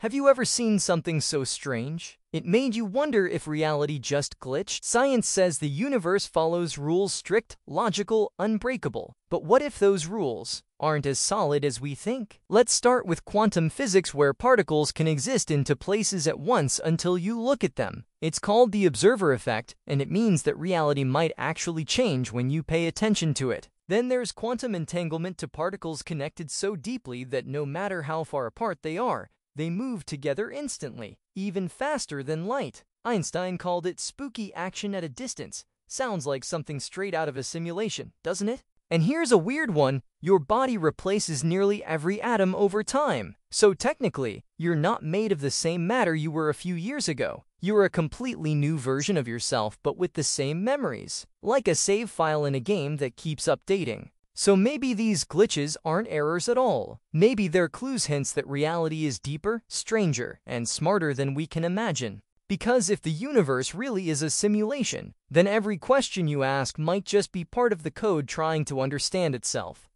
Have you ever seen something so strange? It made you wonder if reality just glitched? Science says the universe follows rules strict, logical, unbreakable. But what if those rules aren't as solid as we think? Let's start with quantum physics, where particles can exist in two places at once until you look at them. It's called the observer effect, and it means that reality might actually change when you pay attention to it. Then there's quantum entanglement, to particles connected so deeply that no matter how far apart they are, they move together instantly, even faster than light. Einstein called it spooky action at a distance. Sounds like something straight out of a simulation, doesn't it? And here's a weird one. Your body replaces nearly every atom over time. So technically, you're not made of the same matter you were a few years ago. You're a completely new version of yourself, but with the same memories. Like a save file in a game that keeps updating. So maybe these glitches aren't errors at all. Maybe they're clues, hints that reality is deeper, stranger, and smarter than we can imagine. Because if the universe really is a simulation, then every question you ask might just be part of the code trying to understand itself.